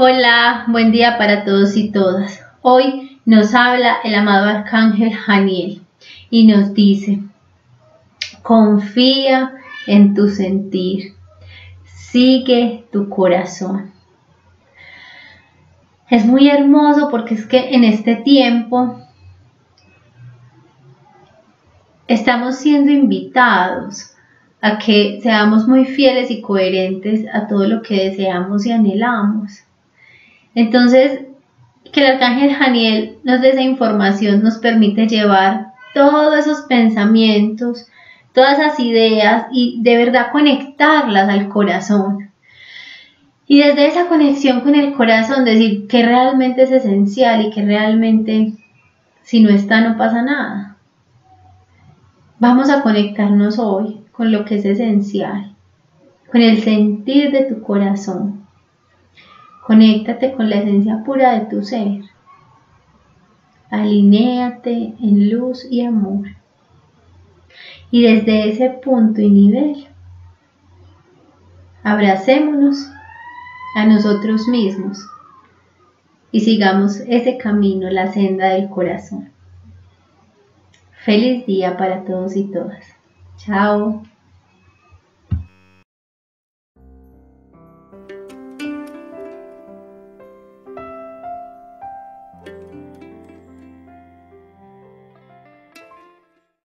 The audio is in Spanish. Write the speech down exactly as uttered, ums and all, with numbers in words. Hola, buen día para todos y todas. Hoy nos habla el amado Arcángel Hanniel y nos dice: confía en tu sentir, sigue tu corazón. Es muy hermoso porque es que en este tiempo estamos siendo invitados a que seamos muy fieles y coherentes a todo lo que deseamos y anhelamos. Entonces, que el Arcángel Hanniel nos dé esa información nos permite llevar todos esos pensamientos, todas esas ideas y de verdad conectarlas al corazón. Y desde esa conexión con el corazón decir que realmente es esencial y que realmente si no está no pasa nada. Vamos a conectarnos hoy con lo que es esencial, con el sentir de tu corazón. Conéctate con la esencia pura de tu ser. Alinéate en luz y amor. Y desde ese punto y nivel, abracémonos a nosotros mismos y sigamos ese camino, la senda del corazón. Feliz día para todos y todas. Chao.